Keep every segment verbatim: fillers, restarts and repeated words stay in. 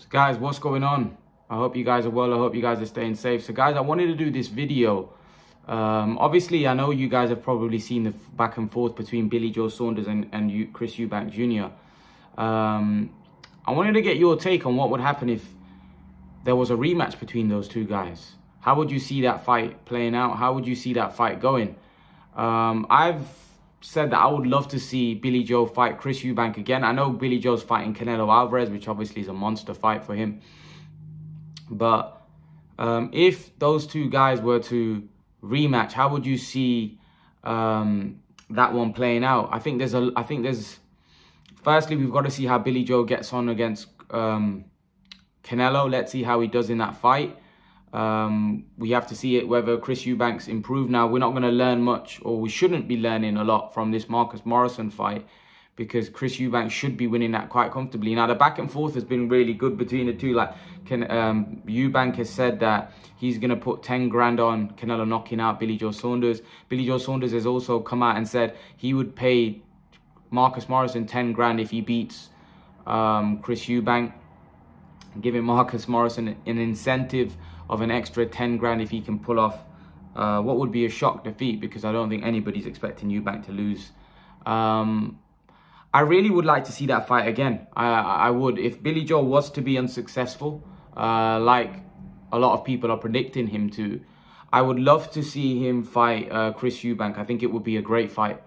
So guys, what's going on? I hope you guys are well. I hope you guys are staying safe. So guys, I wanted to do this video. Um, obviously, I know you guys have probably seen the back and forth between Billy Joe Saunders and, and you, Chris Eubank Junior Um, I wanted to get your take on what would happen if there was a rematch between those two guys. How would you see that fight playing out? How would you see that fight going? Um, I've said that I would love to see Billy Joe fight Chris Eubank again. I know Billy Joe's fighting Canelo Alvarez, which obviously is a monster fight for him. But um, if those two guys were to rematch, how would you see um, that one playing out? I think there's a. I think there's. Firstly, we've got to see how Billy Joe gets on against um, Canelo. Let's see how he does in that fight. Um, we have to see it whether Chris Eubank's improved. Now, we're not going to learn much, or we shouldn't be learning a lot from this Marcus Morrison fight, because Chris Eubank should be winning that quite comfortably. Now, the back and forth has been really good between the two. Like, can, um, Eubank has said that he's going to put ten grand on Canelo knocking out Billy Joe Saunders. Billy Joe Saunders has also come out and said he would pay Marcus Morrison ten grand if he beats um, Chris Eubank, giving Marcus Morrison an incentive of an extra ten grand if he can pull off uh, what would be a shock defeat, because I don't think anybody's expecting Eubank to lose. Um, I really would like to see that fight again. I, I would. If Billy Joe was to be unsuccessful, uh, like a lot of people are predicting him to, I would love to see him fight uh, Chris Eubank. I think it would be a great fight.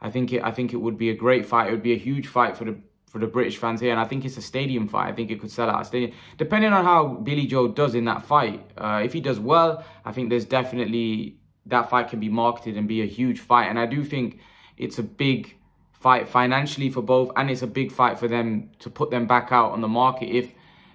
I think it. I think it would be a great fight. It would be a huge fight for the for the British fans here, and I think it's a stadium fight. I think it could sell out a stadium, depending on how Billy Joe does in that fight. Uh, if he does well, I think there's definitely that fight can be marketed and be a huge fight. And I do think it's a big fight financially for both, and it's a big fight for them to put them back out on the market. If,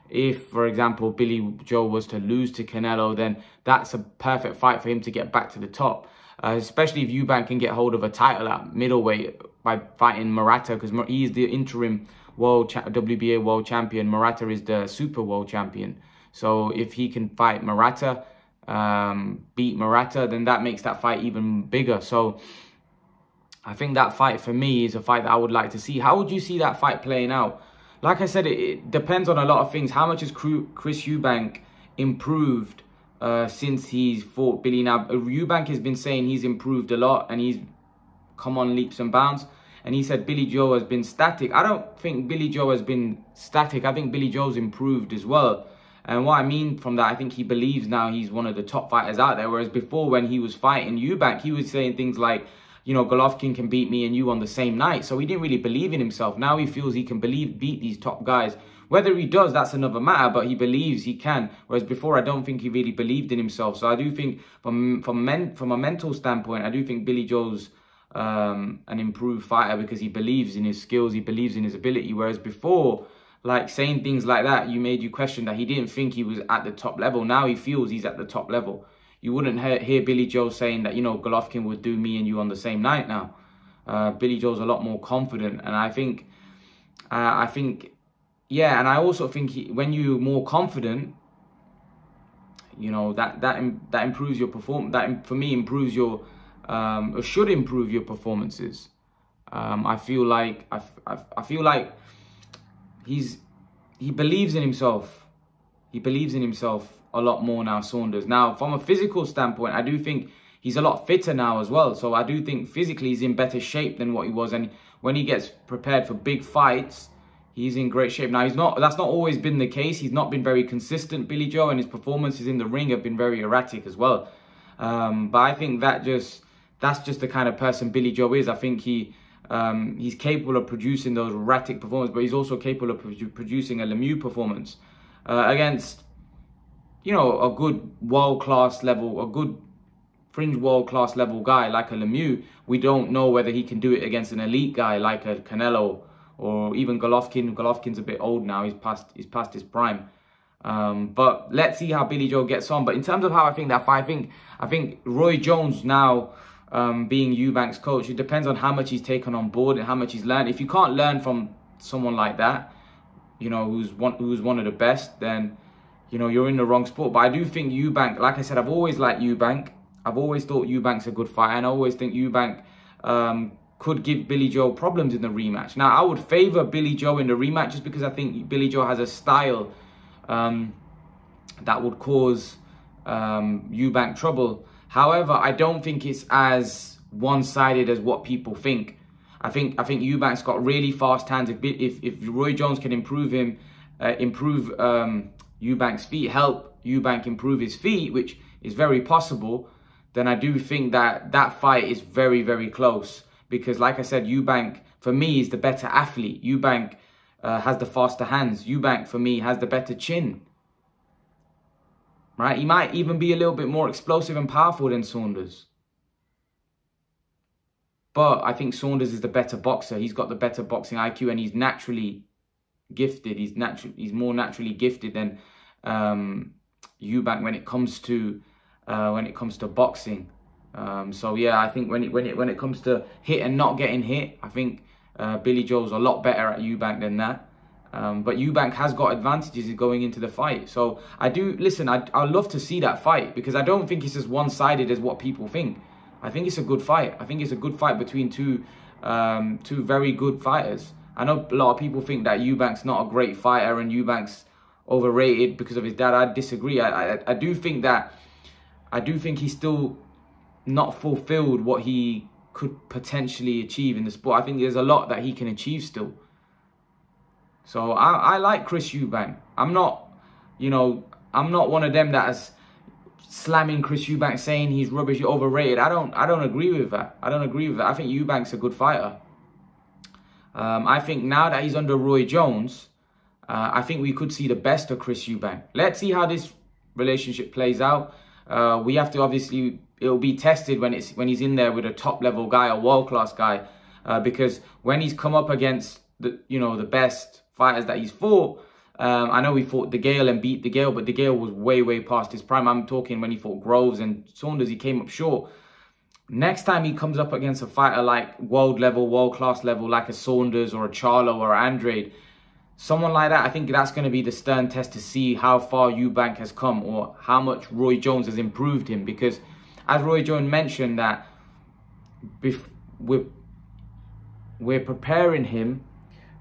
if for example, Billy Joe was to lose to Canelo, then that's a perfect fight for him to get back to the top. Uh, especially if Eubank can get hold of a title at middleweight by fighting Murata, because he is the interim world W B A world champion. Murata is the super world champion. So if he can fight Murata, um, beat Murata, then that makes that fight even bigger. So I think that fight for me is a fight that I would like to see. How would you see that fight playing out? Like I said, it, it depends on a lot of things. How much has Chris Eubank improved Uh, since he's fought Billy? Now, Eubank has been saying he's improved a lot and he's come on leaps and bounds. And he said Billy Joe has been static. I don't think Billy Joe has been static. I think Billy Joe's improved as well. And what I mean from that, I think he believes now he's one of the top fighters out there. Whereas before, when he was fighting Eubank, he was saying things like, you know, Golovkin can beat me and you on the same night. So he didn't really believe in himself. Now he feels he can believe beat these top guys. Whether he does, that's another matter, but he believes he can. Whereas before, I don't think he really believed in himself. So I do think from from, men, from a mental standpoint, I do think Billy Joe's um, an improved fighter because he believes in his skills, he believes in his ability. Whereas before, like saying things like that, you made you question that he didn't think he was at the top level. Now he feels he's at the top level. You wouldn't hear, hear Billy Joe saying that, you know, Golovkin would do me and you on the same night now. Uh, Billy Joe's a lot more confident. And I think, uh, I think... yeah, and I also think he, when you're more confident, you know, that that that improves your performance. That, for me, improves your, um, or should improve your performances. Um, I feel like I, I, I feel like he's he believes in himself. He believes in himself a lot more now, Saunders. Now, from a physical standpoint, I do think he's a lot fitter now as well. So I do think physically he's in better shape than what he was, and when he gets prepared for big fights, he's in great shape. Now, he's not. That's not always been the case. He's not been very consistent, Billy Joe, and his performances in the ring have been very erratic as well. Um, but I think that just that's just the kind of person Billy Joe is. I think he um, he's capable of producing those erratic performances, but he's also capable of produ producing a Lemieux performance uh, against, you know, a good world-class level, a good fringe world-class level guy like a Lemieux. We don't know whether he can do it against an elite guy like a Canelo, or even Golovkin. Golovkin's a bit old now. He's past, he's past his prime. Um, but let's see how Billy Joe gets on. But in terms of how I think that fight, I think, I think Roy Jones now um, being Eubank's coach, it depends on how much he's taken on board and how much he's learned. If you can't learn from someone like that, you know, who's one, who's one of the best, then, you know, you're in the wrong sport. But I do think Eubank, like I said, I've always liked Eubank. I've always thought Eubank's a good fighter, and I always think Eubank Um, could give Billy Joe problems in the rematch. Now, I would favor Billy Joe in the rematch just because I think Billy Joe has a style um, that would cause um, Eubank trouble. However, I don't think it's as one-sided as what people think. I think I think Eubank's got really fast hands. If if, if Roy Jones can improve him, uh, improve um, Eubank's feet, help Eubank improve his feet, which is very possible, then I do think that that fight is very, very close. Because like I said, Eubank, for me, is the better athlete. Eubank uh, has the faster hands. Eubank, for me, has the better chin. Right? He might even be a little bit more explosive and powerful than Saunders. But I think Saunders is the better boxer. He's got the better boxing I Q, and he's naturally gifted. He's naturally he's more naturally gifted than um, Eubank when it comes to uh, when it comes to boxing. Um, so yeah, I think when it when it when it comes to hit and not getting hit, I think uh, Billy Joe's a lot better at Eubank than that. Um, but Eubank has got advantages going into the fight. So I do listen. I I love to see that fight because I don't think it's as one-sided as what people think. I think it's a good fight. I think it's a good fight between two um, two very good fighters. I know a lot of people think that Eubank's not a great fighter and Eubank's overrated because of his dad. I disagree. I, I I do think that I do think he's still not fulfilled what he could potentially achieve in the sport. I think there's a lot that he can achieve still. So I, I like Chris Eubank. I'm not, you know, I'm not one of them that has slamming Chris Eubank, saying he's rubbish, overrated. I don't, I don't agree with that. I don't agree with that. I think Eubank's a good fighter. Um, I think now that he's under Roy Jones, uh, I think we could see the best of Chris Eubank. Let's see how this relationship plays out. Uh, we have to obviously, it'll be tested when it's when he's in there with a top level guy, a world class guy, uh, because when he's come up against the, you know, the best fighters that he's fought. Um, I know he fought De Gale and beat De Gale, but De Gale was way, way past his prime. I'm talking when he fought Groves and Saunders, he came up short. Next time he comes up against a fighter like world level, world class level, like a Saunders or a Charlo or Andrade, someone like that, I think that's going to be the stern test to see how far Eubank has come or how much Roy Jones has improved him. Because as Roy Jones mentioned, that we're, we're preparing him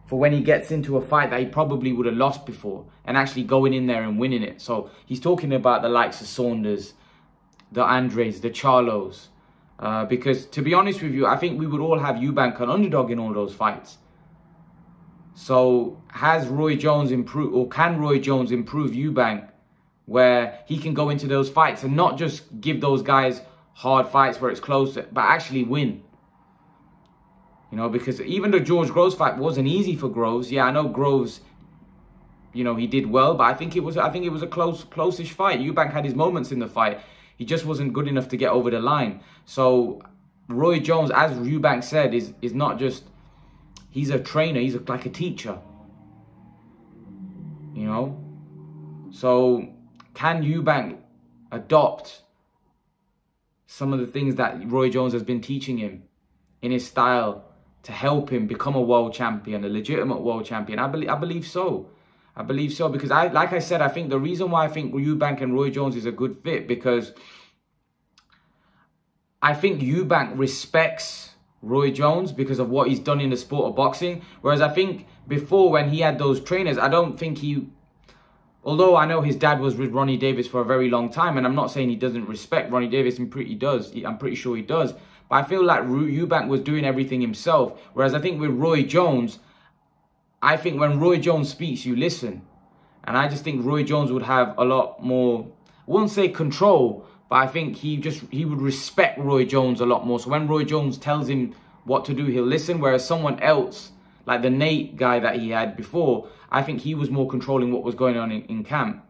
for when he gets into a fight that he probably would have lost before and actually going in there and winning it. So he's talking about the likes of Saunders, the Andres, the Charlos. Uh, because to be honest with you, I think we would all have Eubank an underdog in all those fights. So has Roy Jones improved, or can Roy Jones improve Eubank where he can go into those fights and not just give those guys hard fights where it's close, but actually win? You know, because even the George Groves fight wasn't easy for Groves. Yeah, I know Groves, you know, he did well, but I think it was I think it was a close, close-ish fight. Eubank had his moments in the fight. He just wasn't good enough to get over the line. So Roy Jones, as Eubank said, is is not just, he's a trainer, he's a, like a teacher. You know? So can Eubank adopt some of the things that Roy Jones has been teaching him in his style? To help him become a world champion, a legitimate world champion, I believe. I believe so. I believe so because, I, like I said, I think the reason why I think Eubank and Roy Jones is a good fit because I think Eubank respects Roy Jones because of what he's done in the sport of boxing. Whereas I think before, when he had those trainers, I don't think he. Although I know his dad was with Ronnie Davis for a very long time, and I'm not saying he doesn't respect Ronnie Davis. I'm pretty does. I'm pretty sure he does. But I feel like Eubank was doing everything himself. Whereas I think with Roy Jones, I think when Roy Jones speaks, you listen. And I just think Roy Jones would have a lot more, I wouldn't say control, but I think he just he would respect Roy Jones a lot more. So when Roy Jones tells him what to do, he'll listen. Whereas someone else, like the Nate guy that he had before, I think he was more controlling what was going on in, in camp.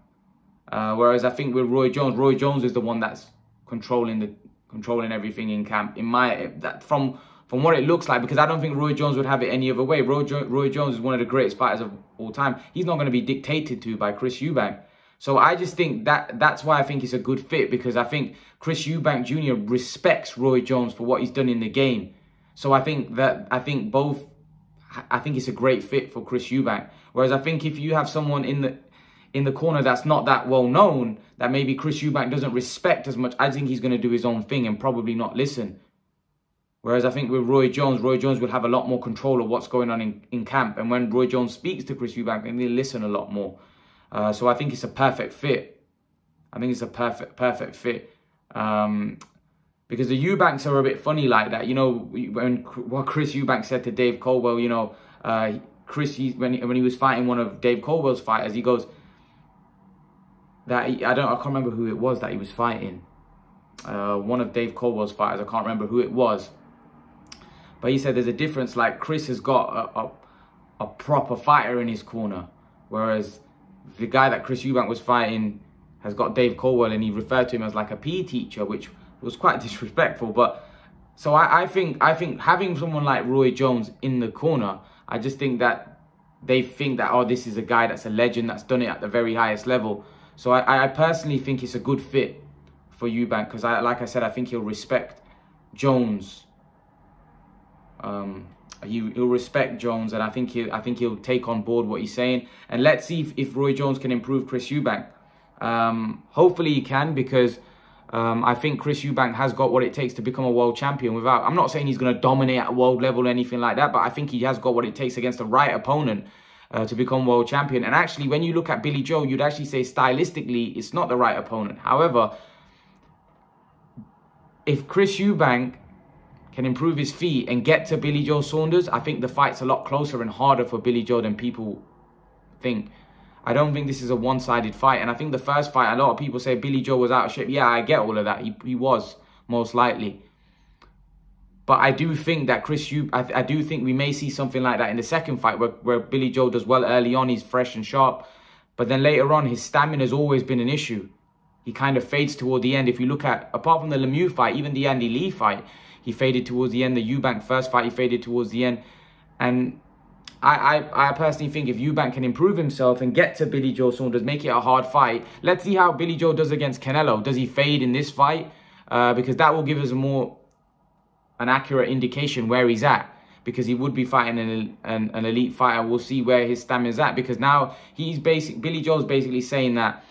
Uh, whereas I think with Roy Jones, Roy Jones is the one that's controlling the Controlling everything in camp, in my that from from what it looks like, because I don't think Roy Jones would have it any other way. Roy, jo Roy Jones is one of the greatest fighters of all time. He's not going to be dictated to by Chris Eubank. So I just think that that's why I think it's a good fit, because I think Chris Eubank Junior respects Roy Jones for what he's done in the game. So I think that I think both I think it's a great fit for Chris Eubank. Whereas I think if you have someone in the in the corner that's not that well known, that maybe Chris Eubank doesn't respect as much, I think he's going to do his own thing and probably not listen. Whereas I think with Roy Jones, Roy Jones will have a lot more control of what's going on in, in camp. And when Roy Jones speaks to Chris Eubank, then they listen a lot more. Uh, so I think it's a perfect fit. I think it's a perfect, perfect fit. Um, because the Eubanks are a bit funny like that. You know, when what Chris Eubank said to Dave Caldwell, you know, uh, Chris, he, when, he, when he was fighting one of Dave Caldwell's fighters, he goes, that he, I don't, I can't remember who it was that he was fighting. Uh, one of Dave Caldwell's fighters, I can't remember who it was. But he said there's a difference, like Chris has got a, a, a proper fighter in his corner, whereas the guy that Chris Eubank was fighting has got Dave Caldwell, and he referred to him as like a P E teacher, which was quite disrespectful. But so I, I think I think having someone like Roy Jones in the corner, I just think that they think that, oh, this is a guy that's a legend that's done it at the very highest level. So I, I personally think it's a good fit for Eubank, because I, like I said, I think he'll respect Jones. Um, he, he'll respect Jones, and I think he, I think he'll take on board what he's saying. And let's see if, if Roy Jones can improve Chris Eubank. Um, hopefully he can, because um, I think Chris Eubank has got what it takes to become a world champion. Without, I'm not saying he's going to dominate at world level or anything like that, but I think he has got what it takes against the right opponent uh, to become world champion. And actually, when you look at Billy Joe, you'd actually say stylistically it's not the right opponent. However, if Chris Eubank can improve his feet and get to Billy Joe Saunders, I think the fight's a lot closer and harder for Billy Joe than people think. I don't think this is a one-sided fight. And I think the first fight, a lot of people say Billy Joe was out of shape. Yeah, I get all of that. He, he was, most likely. But I do think that Chris Eubank, I, I do think we may see something like that in the second fight, where, where Billy Joe does well early on. He's fresh and sharp. But then later on, his stamina's always been an issue. He kind of fades toward the end. If you look at, apart from the Lemieux fight, even the Andy Lee fight, he faded towards the end. The Eubank first fight, he faded towards the end. And I, I, I personally think if Eubank can improve himself and get to Billy Joe Saunders, make it a hard fight. Let's see how Billy Joe does against Canelo. Does he fade in this fight? Uh, because that will give us a more, an accurate indication where he's at. Because he would be fighting an, an, an elite fighter. We'll see where his stamina is at. Because now he's basic, Billy Joe's basically saying that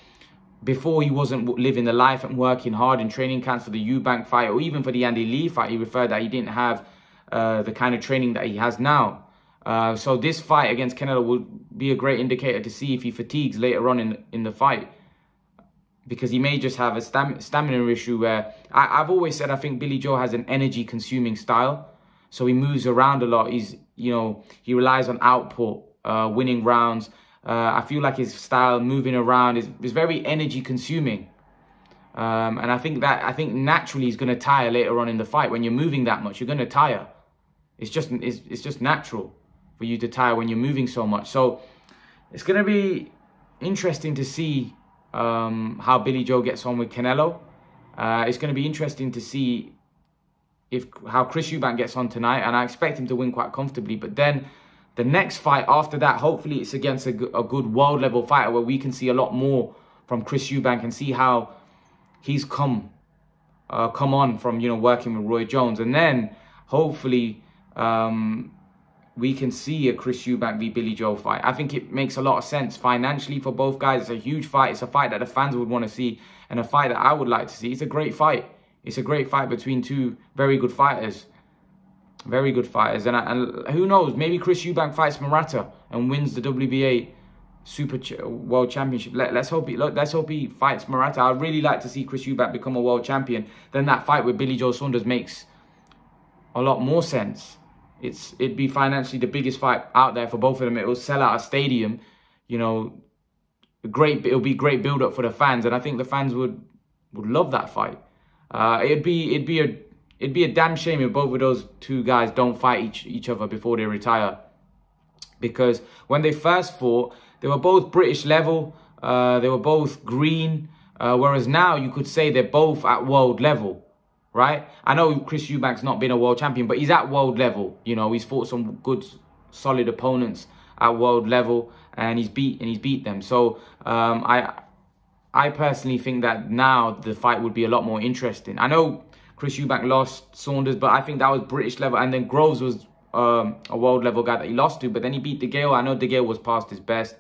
before he wasn't living the life and working hard in training camps for the Eubank fight, or even for the Andy Lee fight. He referred that he didn't have uh, the kind of training that he has now. Uh, so this fight against Canelo will be a great indicator to see if he fatigues later on in, in the fight. Because he may just have a stam stamina issue where... I I've always said I think Billy Joe has an energy-consuming style. So he moves around a lot. He's, you know, he relies on output, uh, winning rounds. Uh, I feel like his style, moving around, is, is very energy-consuming, um, and I think that I think naturally he's going to tire later on in the fight. When you're moving that much, you're going to tire. It's just it's, it's just natural for you to tire when you're moving so much. So it's going to be interesting to see um, how Billy Joe gets on with Canelo. Uh, it's going to be interesting to see if how Chris Eubank gets on tonight, and I expect him to win quite comfortably. But then, the next fight after that, hopefully it's against a, a good world-level fighter where we can see a lot more from Chris Eubank and see how he's come uh, come on from, you know, working with Roy Jones. And then, hopefully, um, we can see a Chris Eubank v Billy Joe fight. I think it makes a lot of sense financially for both guys. It's a huge fight. It's a fight that the fans would want to see and a fight that I would like to see. It's a great fight. It's a great fight between two very good fighters. Very good fighters. And, I, and who knows, maybe Chris Eubank fights Murata and wins the W B A Super Ch World Championship. Let, let's, hope he, let's hope he fights Murata. I'd really like to see Chris Eubank become a world champion. Then that fight with Billy Joe Saunders makes a lot more sense. It's, it'd be financially the biggest fight out there for both of them. It will sell out a stadium. You know, great. It'll be great build-up for the fans. And I think the fans would, would love that fight. Uh, it'd be, it'd be a... It'd be a damn shame if both of those two guys don't fight each, each other before they retire. Because when they first fought, they were both British level. Uh, they were both green. Uh, whereas now you could say they're both at world level, right? I know Chris Eubank's not been a world champion, but he's at world level. You know, he's fought some good, solid opponents at world level. And he's beat, and he's beat them. So um, I, I personally think that now the fight would be a lot more interesting. I know Chris Eubank lost Saunders, but I think that was British level. And then Groves was um, a world level guy that he lost to, but then he beat De Gale. I know De Gale was past his best.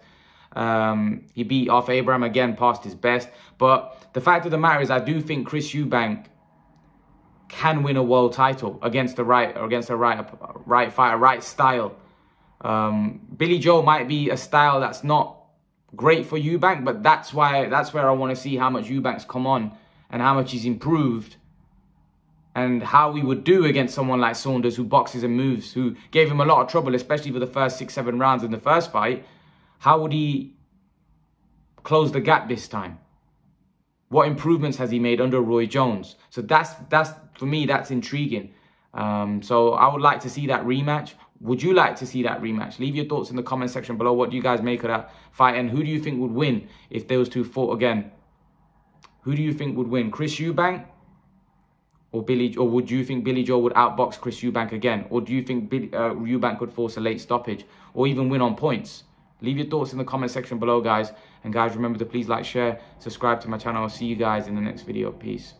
Um, he beat Arthur Abraham again, past his best. But the fact of the matter is, I do think Chris Eubank can win a world title against the right, or against the right, right fighter, right style. Um, Billy Joe might be a style that's not Great for Eubank, but that's why that's where I want to see how much Eubank's come on and how much he's improved and how he would do against someone like Saunders, who boxes and moves, who gave him a lot of trouble, especially for the first six, seven rounds in the first fight. How would he close the gap this time? What improvements has he made under Roy Jones? So that's, that's for me, that's intriguing. Um, so I would like to see that rematch. Would you like to see that rematch? Leave your thoughts in the comment section below. What do you guys make of that fight? And who do you think would win if those two fought again? Who do you think would win? Chris Eubank or Billy? Or would you think Billy Joe would outbox Chris Eubank again? Or do you think Billy, uh, Eubank could force a late stoppage or even win on points? Leave your thoughts in the comment section below, guys. And guys, remember to please like, share, subscribe to my channel. I'll see you guys in the next video. Peace.